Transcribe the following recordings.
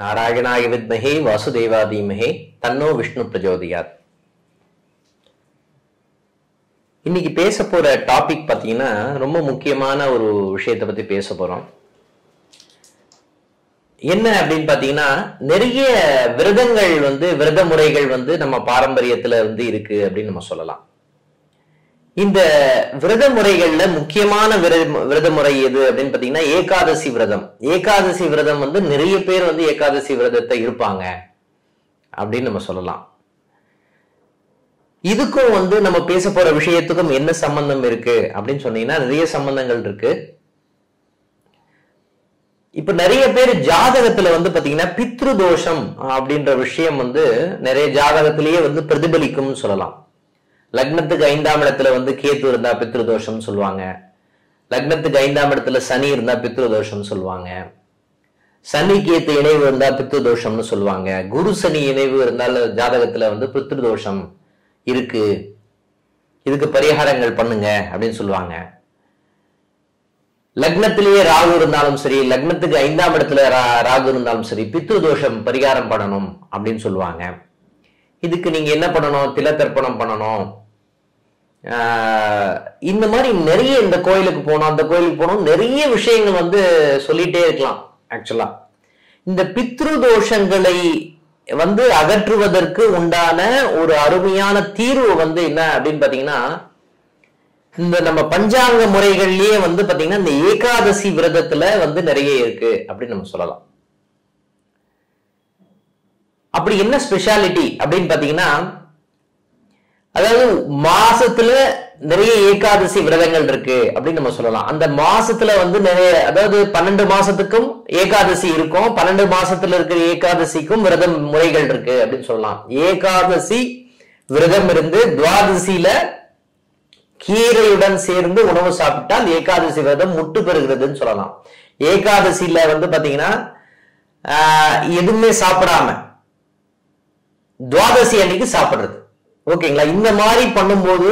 नारायणाय विद्महे वासुदेवाय धीमहि तन्नो विष्णु प्रचोदयात्। இன்னைக்கு பேச போற டாபிக் பாத்தீங்கன்னா ரொம்ப முக்கியமான ஒரு விஷயத்தை பத்தி பேச போறோம். என்ன அப்படினு பாத்தீங்கன்னா நிறைய விரதங்கள் வந்து விரத முறைகள் வந்து நம்ம பாரம்பரியத்துல வந்து இருக்கு அப்படி நம்ம சொல்லலாம். இந்த விரத முறைகள்ல முக்கியமான விரத முறை எது அப்படின்னு பாத்தீங்கன்னா ஏகாதசி விரதம். ஏகாதசி விரதம் வந்து நிறைய பேர் வந்து ஏகாதசி விரதத்தை இருப்பாங்க அப்படின்னு நம்ம சொல்லலாம். இதுக்கும் வந்து நம்ம பேச போற விஷயத்துக்கும் என்ன சம்பந்தம் இருக்கு அப்படின்னு சொன்னீங்கன்னா நிறைய சம்பந்தங்கள் இருக்கு. இப்ப நிறைய பேர் ஜாதகத்துல வந்து பாத்தீங்கன்னா பித்ரு தோஷம் அப்படின்ற விஷயம் வந்து நிறைய ஜாதகத்திலேயே வந்து பிரதிபலிக்கும்னு சொல்லலாம். லக்னத்துக்கு 5ஆம் இடத்துல வந்து கேது இருந்தா பித்ருதோஷம் சொல்லுவாங்க. லக்னத்துக்கு 5ஆம் இடத்துல சனி இருந்தா பித்ருதோஷம் சொல்லுவாங்க. சனி கேத்து இணைவு இருந்தா பித்ருதோஷம்னு சொல்லுவாங்க. குரு சனி இணைவு இருந்தாலும் ஜாதகத்துல வந்து பித்ருதோஷம் இருக்கு, இதுக்கு பரிகாரங்கள் பண்ணுங்க அப்படின்னு சொல்லுவாங்க. லக்னத்திலேயே ராகு இருந்தாலும் சரி, லக்னத்துக்கு 5ஆம் இடத்துல ராகு இருந்தாலும் சரி, பித்ருதோஷம் பரிகாரம் பண்ணணும் அப்படின்னு சொல்லுவாங்க. இதுக்கு நீங்க என்ன பண்ணணும், தில தர்ப்பணம் பண்ணணும். இந்த மாதிரி நிறைய இந்த கோயிலுக்கு போனோம் அந்த கோயிலுக்கு போனோம் நிறைய விஷயங்கள் வந்து சொல்லிட்டே இருக்கலாம். ஆக்சுவலா இந்த பித்ரு தோஷங்களை வந்து அகற்றுவதற்கு உண்டான ஒரு அருமையான தீர்வு வந்து என்ன அப்படின்னு பாத்தீங்கன்னா இந்த நம்ம பஞ்சாங்க முறைகள்லயே வந்து பாத்தீங்கன்னா இந்த ஏகாதசி விரதத்துல வந்து நிறைய இருக்கு அப்படின்னு நம்ம சொல்லலாம். அப்படி என்ன ஸ்பெஷாலிட்டி அப்படின்னு பாத்தீங்கன்னா அதாவது மாசத்துல நிறைய ஏகாதசி விரதங்கள் இருக்கு அப்படின்னு நம்ம சொல்லலாம். அந்த மாசத்துல வந்து நிறைய அதாவது 12 மாசத்துக்கும் ஏகாதசி இருக்கும். 12 மாசத்துல இருக்கிற ஏகாதசிக்கும் விரத முறைகள் இருக்கு அப்படின்னு சொல்லலாம். ஏகாதசி விரதம் இருந்து துவாதசியில கீரையுடன் சேர்ந்து உணவு சாப்பிட்டால் ஏகாதசி விரதம் முட்டு பெறுகிறதுன்னு சொல்லலாம். ஏகாதசியில வந்து பாத்தீங்கன்னா எதுவுமே சாப்பிடாம துவாதசி அன்னைக்கு சாப்பிடுறது ஓகேங்களா. இந்த மாதிரி பண்ணும்போது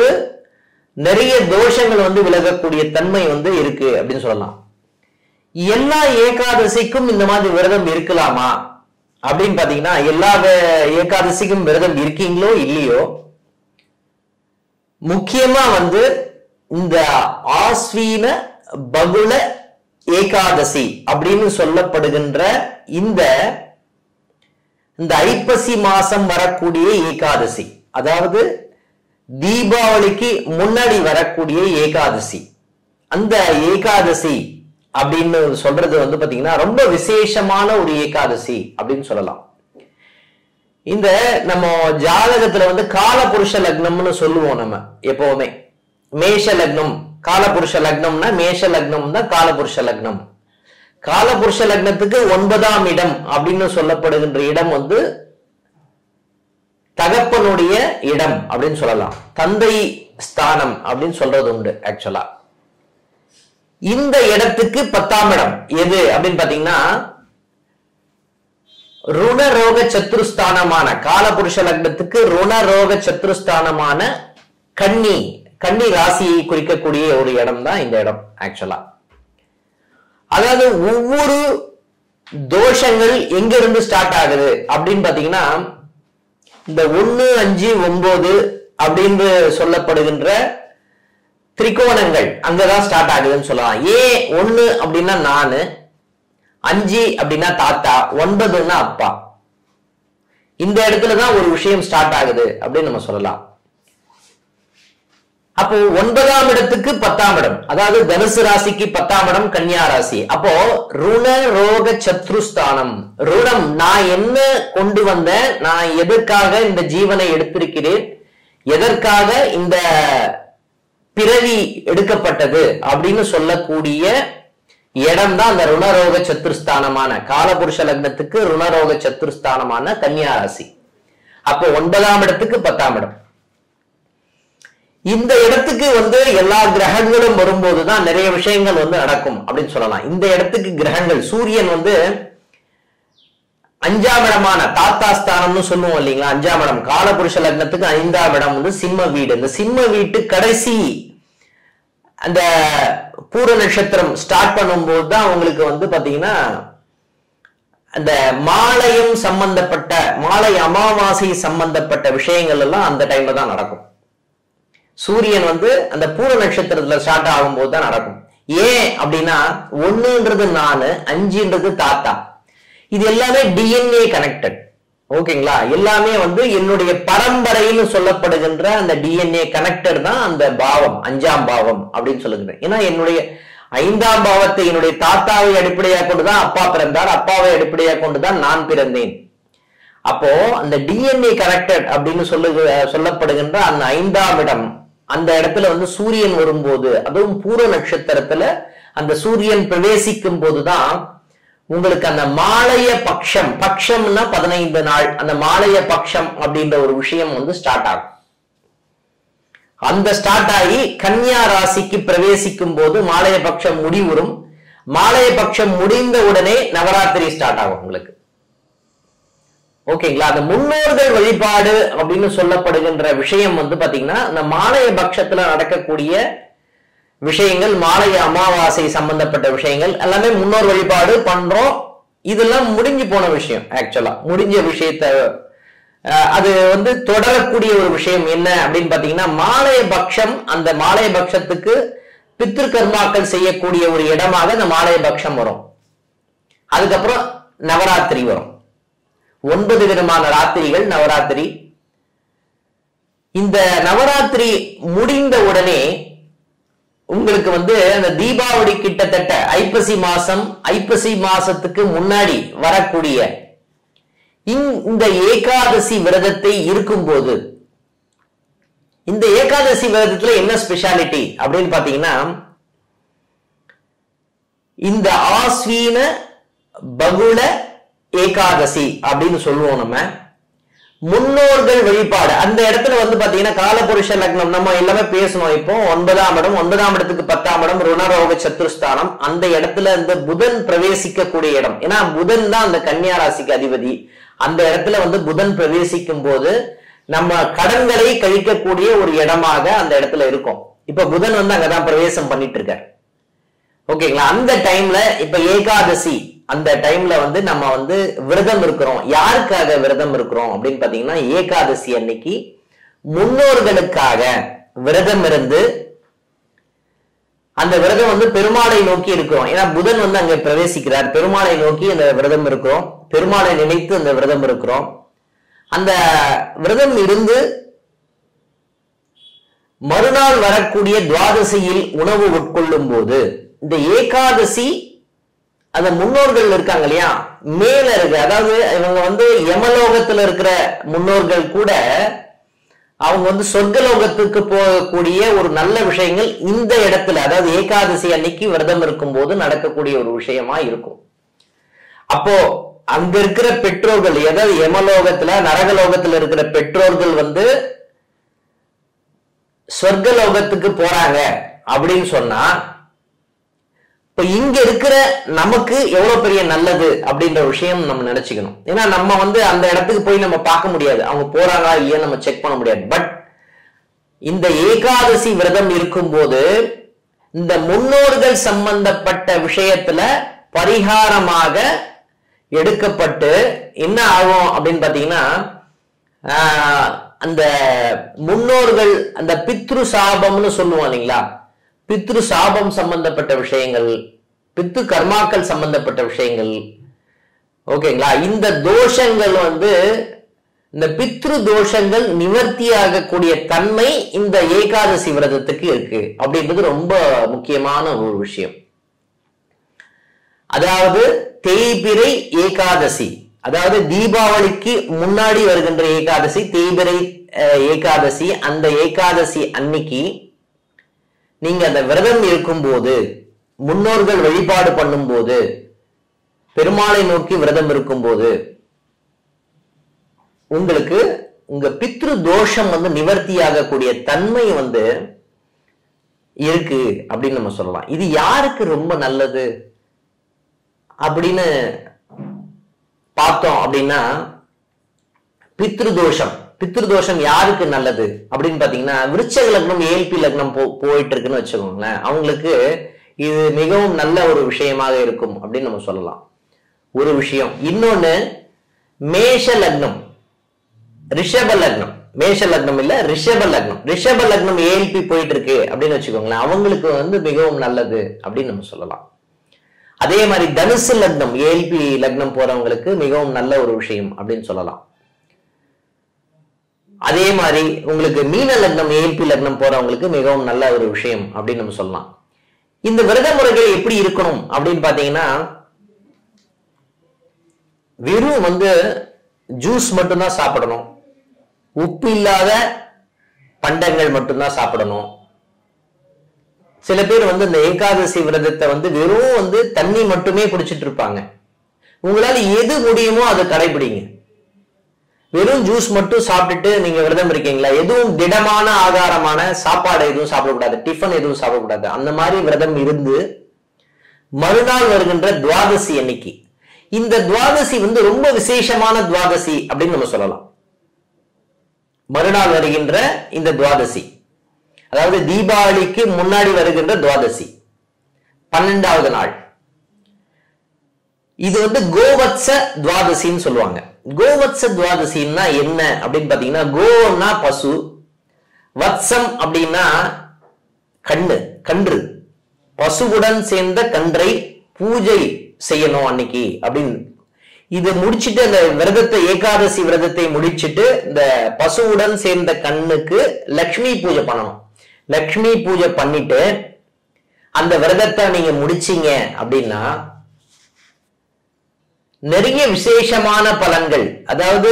நிறைய தோஷங்கள் வந்து விலகக்கூடிய தன்மை வந்து இருக்கு அப்படின்னு சொல்லலாம். எல்லா ஏகாதசிக்கும் இந்த மாதிரி விரதம் இருக்கலாமா அப்படின்னு பாத்தீங்கன்னா எல்லா ஏகாதசிக்கும் விரதம் இருக்கீங்களோ இல்லையோ, முக்கியமா வந்து இந்த ஆஸ்வீன பகுள ஏகாதசி அப்படின்னு சொல்லப்படுகின்ற இந்த ஐப்பசி மாசம் வரக்கூடிய ஏகாதசி, அதாவது தீபாவளிக்கு முன்னாடி வரக்கூடிய ஏகாதசி, அந்த ஏகாதசி அப்படின்னு சொல்றது வந்து பாத்தீங்கன்னா ரொம்ப விசேஷமான ஒரு ஏகாதசி அப்படின்னு சொல்லலாம். இந்த நம்ம ஜாதகத்துல வந்து காலபுருஷ லக்னம்னு சொல்லுவோம். நம்ம எப்பவுமே மேஷ லக்னம் காலபுருஷ லக்னம்னா மேஷ லக்னம் தான் காலபுருஷ லக்னம். காலபுருஷ லக்னத்துக்கு 9ஆம் இடம் அப்படின்னு சொல்லப்படுகின்ற இடம் வந்து தகப்பனுடைய இடம் அப்படின்னு சொல்லலாம். தந்தை ஸ்தானம் அப்படின்னு சொல்றது உண்டு. ஆக்சுவலா இந்த இடத்துக்கு 10ஆம் இடம் எது அப்படின்னு பாத்தீங்கன்னா ருணரோக சத்ருஸ்தானமான காலபுருஷ லக்னத்துக்கு ருணரோக சத்ருஸ்தானமான கன்னி ராசியை குறிக்கக்கூடிய ஒரு இடம் தான் இந்த இடம். ஆக்சுவலா அதாவது ஒவ்வொரு தோஷங்கள் எங்க இருந்து ஸ்டார்ட் ஆகுது அப்படின்னு பாத்தீங்கன்னா இந்த 1, 5, 9 அப்படின்னு சொல்லப்படுகின்ற திரிகோணங்கள் அங்கதான் ஸ்டார்ட் ஆகுதுன்னு சொல்லலாம். ஏன் 1 அப்படின்னா நானு, 5 அப்படின்னா தாத்தா, 9ன்னா அப்பா. இந்த இடத்துலதான் ஒரு விஷயம் ஸ்டார்ட் ஆகுது அப்படின்னு நம்ம சொல்லலாம். அப்போ 9ஆம் இடத்துக்கு 10ஆம் இடம், அதாவது தனுசு ராசிக்கு 10ஆம் இடம் கன்னியா ராசி. அப்போ ருண ரோக சத்ருஸ்தானம். ருணம் நான் என்ன கொண்டு வந்தேன், நான் எதற்காக இந்த ஜீவனை எடுத்திருக்கிறேன், எதற்காக இந்த பிறவி எடுக்கப்பட்டது அப்படின்னு சொல்லக்கூடிய இடம் தான் அந்த ருணரோக சத்ருஸ்தானமான காலபுருஷ லக்னத்துக்கு ருணரோக சத்ருஸ்தானமான கன்னியா ராசி. அப்போ 9ஆம் இடத்துக்கு 10ஆம் இடம். இந்த இடத்துக்கு வந்து எல்லா கிரகங்களும் வரும்போதுதான் நிறைய விஷயங்கள் வந்து நடக்கும் அப்படின்னு சொல்லலாம். இந்த இடத்துக்கு கிரகங்கள் சூரியன் வந்து 5ஆம் இடமான தாத்தா ஸ்தானம்னு சொல்லுவோம் இல்லைங்களா. 5ஆம் இடம் காலபுருஷ லக்னத்துக்கு 5ஆம் இடம் வந்து சிம்ம வீடு. இந்த சிம்ம வீட்டு கடைசி அந்த பூர நட்சத்திரம் ஸ்டார்ட் பண்ணும்போது தான் உங்களுக்கு வந்து பாத்தீங்கன்னா அந்த மாலையும் சம்பந்தப்பட்ட மாலை அமாவாசை சம்பந்தப்பட்ட விஷயங்கள் எல்லாம் அந்த டைம்ல தான் நடக்கும். சூரியன் வந்து அந்த பூர நட்சத்திரத்துல ஸ்டார்ட் ஆகும்போது தான் நடக்கும். ஏன் அப்படின்னா 1ன்றது நானு, 5ன்றது தாத்தா, இது எல்லாமே டிஎன்ஏ கனெக்டட். ஓகேங்களா, எல்லாமே வந்து என்னுடைய பரம்பரைன்னு சொல்லப்படுகின்ற அந்த டிஎன்ஏ கனெக்டட் தான் அந்த பாவம், 5ஆம் பாவம் அப்படின்னு சொல்லுகிறேன். ஏன்னா என்னுடைய 5ஆம் பாவத்தை என்னுடைய தாத்தாவை அடிப்படையாக கொண்டுதான் அப்பா பிறந்தார், அப்பாவை அடிப்படையாக கொண்டுதான் நான் பிறந்தேன். அப்போ அந்த டிஎன்ஏ கனெக்டட் அப்படின்னு சொல்லப்படுகின்ற அந்த 5ஆம் இடம், அந்த இடத்துல வந்து சூரியன் வரும்போது, அதுவும் பூர நட்சத்திரத்துல அந்த சூரியன் பிரவேசிக்கும் போதுதான் உங்களுக்கு அந்த மாலைய பட்சம், பட்சம்னா 15 நாள், அந்த மாலைய பட்சம் அப்படின்ற ஒரு விஷயம் வந்து ஸ்டார்ட் ஆகும். அந்த ஸ்டார்ட் ஆகி கன்னியா ராசிக்கு பிரவேசிக்கும் போது மாலைய பட்சம் முடிவுறும். மாலைய பட்சம் முடிந்த உடனே நவராத்திரி ஸ்டார்ட் ஆகும் உங்களுக்கு. ஓகேங்களா, அந்த முன்னோர்கள் வழிபாடு அப்படின்னு சொல்லப்படுகின்ற விஷயம் வந்து பாத்தீங்கன்னா அந்த மாலைய பட்சத்துல நடக்கக்கூடிய விஷயங்கள், மாலைய அமாவாசை சம்பந்தப்பட்ட விஷயங்கள் எல்லாமே முன்னோர் வழிபாடு பண்றோம். இதெல்லாம் முடிஞ்சு போன விஷயம், ஆக்சுவலா முடிஞ்ச விஷயத்த அது வந்து தொடரக்கூடிய ஒரு விஷயம் என்ன அப்படின்னு பாத்தீங்கன்னா மாலைய பட்சம். அந்த மாலைய பட்சத்துக்கு பித்திருக்கர்மாக்கள் செய்யக்கூடிய ஒரு இடமாக அந்த மாலைய பட்சம் வரும். அதுக்கப்புறம் நவராத்திரி வரும், 9 விதமான ராத்திரிகள் நவராத்திரி. இந்த நவராத்திரி முடிந்த உடனே உங்களுக்கு வந்து அந்த தீபாவளி, கிட்டத்தட்ட ஐப்பசி மாசம், ஐப்பசி மாசத்துக்கு முன்னாடி வரக்கூடிய இந்த ஏகாதசி விரதத்தை இருக்கும்போது, இந்த ஏகாதசி விரதத்துல என்ன ஸ்பெஷாலிட்டி அப்படின்னு பாத்தீங்கன்னா இந்த ஆஸ்வீன பகுள ஏகாதசி அப்படின்னு சொல்லுவோம். நம்ம முன்னோர்கள் வழிபாடு அந்த இடத்துல வந்து பாத்தீங்கன்னா காலபுருஷ லக்னம், நம்ம எல்லாமே பேசணும். இப்போ 9ஆம் இடம், 9ஆம் இடத்துக்கு 10ஆம் இடம் ருணரோக சத்துருஸ்தானம். அந்த இடத்துல இந்த புதன் பிரவேசிக்க கூடிய இடம், ஏன்னா புதன் தான் அந்த கன்னியா ராசிக்கு அதிபதி. அந்த இடத்துல வந்து புதன் பிரவேசிக்கும் போது நம்ம கடன்களை கழிக்கக்கூடிய ஒரு இடமாக அந்த இடத்துல இருக்கும். இப்ப புதன் வந்து அங்கதான் பிரவேசம் பண்ணிட்டு இருக்காரு. ஓகேங்களா, அந்த டைம்ல இப்ப ஏகாதசி அந்த டைம்ல வந்து நம்ம வந்து விரதம் இருக்கிறோம். யாருக்காக விரதம் இருக்கிறோம் அப்படின்னு பாத்தீங்கன்னா ஏகாதசி அன்னைக்கு முன்னோர்களுக்காக விரதம் இருந்து அந்த விரதம் வந்து பெருமாளை நோக்கி இருக்கிறோம். ஏன்னா புதன் வந்து அங்க பிரவேசிக்கிறார், பெருமாளை நோக்கி அந்த விரதம் இருக்கிறோம், பெருமாளை நினைத்து அந்த விரதம் இருக்கிறோம். அந்த விரதம் இருந்து மறுநாள் வரக்கூடிய துவாதசியில் உணவு உட்கொள்ளும் போது இந்த ஏகாதசி அந்த முன்னோர்கள் இருக்காங்க இல்லையா, மேல இருக்கு, அதாவது இவங்க வந்து யமலோகத்துல இருக்கிற முன்னோர்கள் கூட அவங்க வந்து சொர்க்கலோகத்துக்கு போகக்கூடிய ஒரு நல்ல விஷயங்கள் இந்த இடத்துல, அதாவது ஏகாதசி அன்னைக்கு விரதம் இருக்கும் போது நடக்கக்கூடிய ஒரு விஷயமா இருக்கும். அப்போ அங்க இருக்கிற பெற்றோர்கள், அதாவது யமலோகத்துல நரகலோகத்துல இருக்கிற பெற்றோர்கள் வந்து சொர்க்கலோகத்துக்கு போறாங்க அப்படின்னு சொன்னா இப்ப இங்க இருக்கிற நமக்கு எவ்வளவு பெரிய நல்லது அப்படின்ற விஷயம் நம்ம நினைச்சுக்கணும். ஏன்னா நம்ம வந்து அந்த இடத்துக்கு போய் நம்ம பார்க்க முடியாது, அவங்க போறாங்களா இல்லையா நம்ம செக் பண்ண முடியாது. பட் இந்த ஏகாதசி விரதம் இருக்கும்போது இந்த முன்னோர்கள் சம்பந்தப்பட்ட விஷயத்துல பரிகாரமாக எடுக்கப்பட்டு என்ன ஆகும் அப்படின்னு பாத்தீங்கன்னா அந்த முன்னோர்கள் அந்த பித்ரு சாபம்னு சொல்லுவோம் இல்லைங்களா, பித்ரு சாபம் சம்பந்தப்பட்ட விஷயங்கள், பித்து கர்மாக்கள் சம்பந்தப்பட்ட விஷயங்கள். ஓகேங்களா, இந்த தோஷங்கள் வந்து இந்த பித்ரு தோஷங்கள் நிவர்த்தியாக கூடிய தன்மை இந்த ஏகாதசி விரதத்துக்கு இருக்கு அப்படின்றது ரொம்ப முக்கியமான ஒரு விஷயம். அதாவது தேய்பிறை ஏகாதசி, அதாவது தீபாவளிக்கு முன்னாடி வருகின்ற ஏகாதசி தேய்பிறை ஏகாதசி. அந்த ஏகாதசி அன்னைக்கு நீங்க அந்த விரதம் இருக்கும்போது முன்னோர்கள் வழிபாடு பண்ணும்போது பெருமாளை நோக்கி விரதம் இருக்கும்போது உங்களுக்கு உங்க பித்ரு தோஷம் வந்து நிவர்த்தியாக கூடிய தன்மை வந்து இருக்கு அப்படின்னு நம்ம சொல்லலாம். இது யாருக்கு ரொம்ப நல்லது அப்படின்னு பார்த்தோம் அப்படின்னா பித்ருதோஷம், பித்ருதோஷம் யாருக்கு நல்லது அப்படின்னு பாத்தீங்கன்னா விருச்சக லக்னம், ஏல்பி லக்னம் போயிட்டு இருக்குன்னு வச்சுக்கோங்களேன், அவங்களுக்கு இது மிகவும் நல்ல ஒரு விஷயமாக இருக்கும் அப்படின்னு நம்ம சொல்லலாம். ஒரு விஷயம். இன்னொன்னு மேஷ லக்னம் ரிஷப லக்னம், மேஷ லக்னம் இல்ல ரிஷப லக்னம். ரிஷப லக்னம் ஏல்பி போயிட்டு இருக்கு அப்படின்னு வச்சுக்கோங்களேன், அவங்களுக்கு வந்து மிகவும் நல்லது அப்படின்னு நம்ம சொல்லலாம். அதே மாதிரி தனுசு லக்னம் ஏல்பி லக்னம் போறவங்களுக்கு மிகவும் நல்ல ஒரு விஷயம் அப்படின்னு சொல்லலாம். அதே மாதிரி உங்களுக்கு மீன லக்னம் ஏல்பி லக்னம் போறவங்களுக்கு மிகவும் நல்ல ஒரு விஷயம் அப்படின்னு நம்ம சொல்லலாம். இந்த விரத முறைகள் எப்படி இருக்கணும் அப்படின்னு பாத்தீங்கன்னா, வெறும் வந்து ஜூஸ் மட்டும்தான் சாப்பிடணும், உப்பு இல்லாத பண்டங்கள் மட்டும்தான் சாப்பிடணும். சில பேர் வந்து இந்த ஏகாதசி விரதத்தை வந்து வெறும் வந்து தண்ணி மட்டுமே குடிச்சிட்டு இருப்பாங்க. உங்களால எது முடியுமோ அதை கடைபிடிங்க. வெறும் ஜூஸ் மட்டும் சாப்பிட்டுட்டு நீங்க விரதம் இருக்கீங்களா? எதுவும் திடமான ஆகாரமான சாப்பாடு எதுவும் சாப்பிடக்கூடாது, டிஃபன் எதுவும் சாப்பிடக்கூடாது. அந்த மாதிரி விரதம் இருந்து மறுநாள் வருகின்ற துவாதசி அன்னைக்கு, இந்த துவாதசி வந்து ரொம்ப விசேஷமான துவாதசி அப்படின்னு நம்ம சொல்லலாம். மறுநாள் வருகின்ற இந்த துவாதசி, அதாவது தீபாவளிக்கு முன்னாடி வருகின்ற துவாதசி 12வது நாள், இது வந்து கோவத்ச துவாதசின்னு சொல்லுவாங்க. கோவத்ச துவாதசின்னா என்ன அப்படின்னு பாத்தீங்கன்னா, கோன்னா பசு, வத்சம் அப்படின்னா கண்ணு, கன்று, பசுவுடன் சேர்ந்த கன்றை பூஜை செய்யணும் அன்னைக்கு அப்படின்னு. இதை முடிச்சுட்டு அந்த விரதத்தை ஏகாதசி விரதத்தை முடிச்சுட்டு இந்த பசுவுடன் சேர்ந்த கண்ணுக்கு லக்ஷ்மி பூஜை பண்ணணும். லக்ஷ்மி பூஜை பண்ணிட்டு அந்த விரதத்தை நீங்க முடிச்சீங்க அப்படின்னா நிறைய விசேஷமான பலன்கள், அதாவது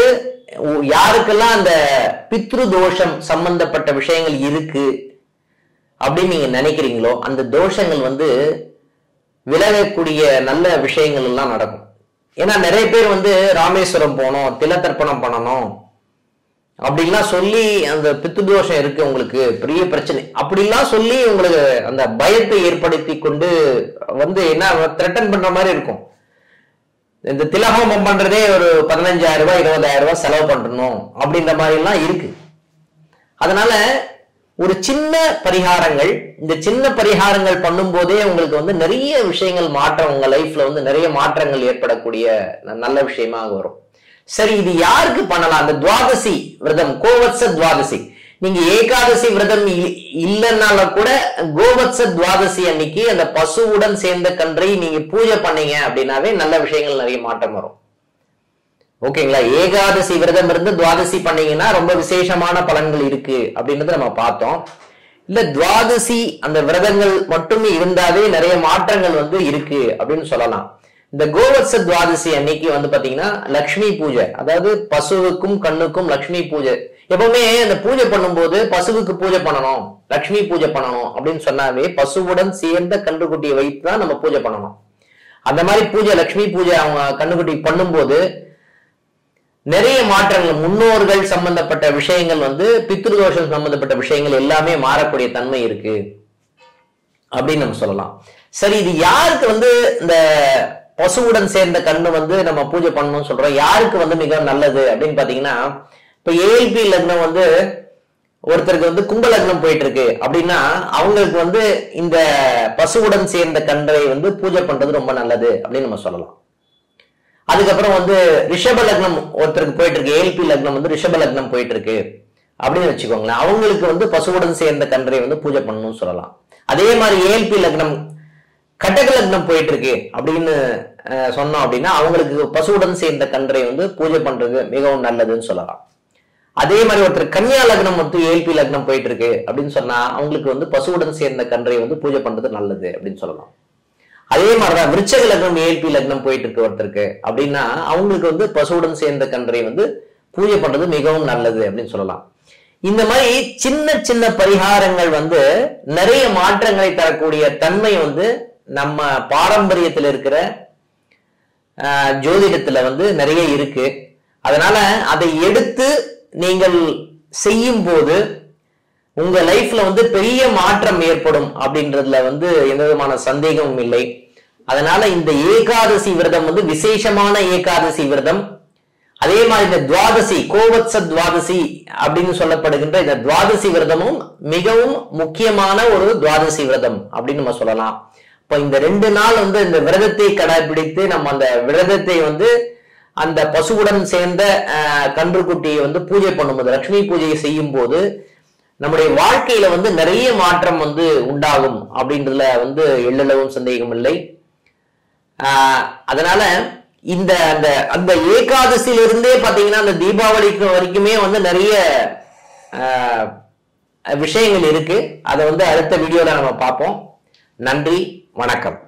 யாருக்கெல்லாம் அந்த பித்ரு தோஷம் சம்பந்தப்பட்ட விஷயங்கள் இருக்கு அப்படின்னு நீங்க நினைக்கிறீங்களோ அந்த தோஷங்கள் வந்து விலகக்கூடிய நல்ல விஷயங்கள் எல்லாம் நடக்கும். ஏன்னா நிறைய பேர் வந்து ராமேஸ்வரம் போனோம், திலதர்ப்பணம் பண்ணணும் அப்படின்லாம் சொல்லி அந்த பித்துதோஷம் இருக்கு உங்களுக்கு பெரிய பிரச்சனை அப்படிலாம் சொல்லி உங்களுக்கு அந்த பயத்தை ஏற்படுத்தி கொண்டு வந்து என்ன த்ரெட்டன் பண்ற மாதிரி இருக்கும். இந்த திலகோமம் பண்றதே ஒரு 15,000 ரூபாய் 20,000 ரூபாய் செலவு பண்ணணும் அப்படின்ற மாதிரி எல்லாம் இருக்கு. அதனால ஒரு சின்ன பரிகாரங்கள், இந்த சின்ன பரிகாரங்கள் பண்ணும் போதே உங்களுக்கு வந்து நிறைய விஷயங்கள் மாற்றம், உங்க லைஃப்ல வந்து நிறைய மாற்றங்கள் ஏற்படக்கூடிய நல்ல விஷயமாக வரும். சரி, இது யாருக்கு பண்ணலாம்? அந்த துவாதசி விரதம், கோவத்ச துவாதசி. நீங்க ஏகாதசி விரதம் இல்லைன்னால கூட கோவத்ச துவாதசி அன்னைக்கு அந்த பசுவுடன் சேர்ந்த கன்றை நீங்க பூஜை பண்ணீங்க அப்படின்னாவே நல்ல விஷயங்கள் நிறைய மாற்றம் வரும். ஓகேங்களா? ஏகாதசி விரதம் இருந்து துவாதசி பண்ணீங்கன்னா ரொம்ப விசேஷமான பலன்கள் இருக்கு அப்படின்றத நம்ம பார்த்தோம். இல்ல துவாதசி அந்த விரதங்கள் மட்டுமே இருந்தாவே நிறைய மாற்றங்கள் வந்து இருக்கு அப்படின்னு சொல்லலாம். இந்த கோவத்ச துவாதசி அன்னைக்கு வந்து பாத்தீங்கன்னா லக்ஷ்மி பூஜை, அதாவது பசுவுக்கும் கண்ணுக்கும் லக்ஷ்மி பூஜை. எப்பவுமே அந்த பூஜை பண்ணும்போது பசுவுக்கு பூஜை பண்ணணும், லக்ஷ்மி பூஜை பண்ணணும் அப்படின்னு சொன்னாவே பசுவுடன் சேர்ந்த கன்றுக்குட்டியை வைத்து தான் நம்ம பூஜை பண்ணணும். அந்த மாதிரி பூஜை லக்ஷ்மி பூஜை அவங்க கன்றுக்குட்டி பண்ணும்போது நிறைய மாற்றங்கள், முன்னோர்கள் சம்பந்தப்பட்ட விஷயங்கள் வந்து பித்ருதோஷம் சம்பந்தப்பட்ட விஷயங்கள் எல்லாமே மாறக்கூடிய தன்மை இருக்கு அப்படின்னு நம்ம சொல்லலாம். சரி, இது யாருக்கு வந்து இந்த பசுவுடன் சேர்ந்த கண்ணு வந்து நம்ம பூஜை பண்ணணும்னு சொல்றோம், யாருக்கு வந்து மிக நல்லது அப்படின்னு பாத்தீங்கன்னா, இப்ப ஏஎல்பி லக்னம் வந்து ஒருத்தருக்கு வந்து கும்ப லக்னம் போயிட்டு இருக்கு அப்படின்னா அவங்களுக்கு வந்து இந்த பசுவுடன் சேர்ந்த கன்றை வந்து பூஜை பண்றது ரொம்ப நல்லது அப்படின்னு நம்ம சொல்லலாம். அதுக்கப்புறம் வந்து ரிஷப லக்னம் ஒருத்தருக்கு போயிட்டு இருக்கு, ஏஎல்பி லக்னம் வந்து ரிஷப லக்னம் போயிட்டு இருக்கு அப்படின்னு வச்சுக்கோங்களேன், அவங்களுக்கு வந்து பசுவுடன் சேர்ந்த கன்றை வந்து பூஜை பண்ணணும்னு சொல்லலாம். அதே மாதிரி ஏஎல்பி லக்னம் கடக லக்னம் போயிட்டு இருக்கு அப்படின்னு சொன்னோம் அப்படின்னா அவங்களுக்கு பசுவுடன் சேர்ந்த கன்றை வந்து பூஜை பண்றது மிகவும் நல்லதுன்னு சொல்லலாம். அதே மாதிரி ஒருத்தர் கன்னியா லக்னம் வந்து ஏல்பி லக்னம் போயிட்டு இருக்கு அப்படின்னு சொன்னா அவங்களுக்கு வந்து பசுவுடன் சேர்ந்த கன்றை வந்து பூஜை பண்றது நல்லது அப்படின்னு சொல்லலாம். அதே மாதிரிதான் விருச்சக லக்னம் ஏல்பி லக்னம் போயிட்டு இருக்கு ஒருத்தருக்கு அப்படின்னா அவங்களுக்கு வந்து பசுவுடன் சேர்ந்த கன்றை வந்து பூஜை பண்றது மிகவும் நல்லது அப்படின்னு சொல்லலாம். இந்த மாதிரி சின்ன சின்ன பரிகாரங்கள் வந்து நிறைய மாற்றங்களை தரக்கூடிய தன்மை வந்து நம்ம பாரம்பரியத்தில் இருக்கிற ஜோதிடத்துல வந்து நிறைய இருக்கு. அதனால அதை எடுத்து நீங்கள் செய்யும் போது உங்க லைஃப்ல வந்து பெரிய மாற்றம் ஏற்படும் அப்படின்றதுல வந்து எந்த விதமான சந்தேகமும் இல்லை. அதனால இந்த ஏகாதசி விரதம் வந்து விசேஷமான ஏகாதசி விரதம். அதே மாதிரி இந்த துவாதசி, கோவத்ச துவாதசி அப்படின்னு சொல்லப்படுகின்ற இந்த துவாதசி விரதமும் மிகவும் முக்கியமான ஒரு துவாதசி விரதம் அப்படின்னு நம்ம சொல்லலாம். இந்த ரெண்டு நாள் வந்து இந்த விரதத்தை கடைபிடித்து நம்ம அந்த விரதத்தை வந்து அந்த பசுவுடன் சேர்ந்த கன்றுக்குட்டியை வந்து பூஜை பண்ணும்போது லட்சுமி பூஜையை செய்யும் போது நம்முடைய வாழ்க்கையில வந்து நிறைய மாற்றம் வந்து உண்டாகும் அப்படின்றதுல வந்து எள்ளளவும் சந்தேகம் இல்லை. அதனால இந்த அந்த அந்த ஏகாதசியிலிருந்தே பாத்தீங்கன்னா அந்த தீபாவளிக்கு வரைக்குமே வந்து நிறைய விஷயங்கள் இருக்கு. அதை வந்து அடுத்த வீடியோல நம்ம பார்ப்போம். நன்றி, வணக்கம்.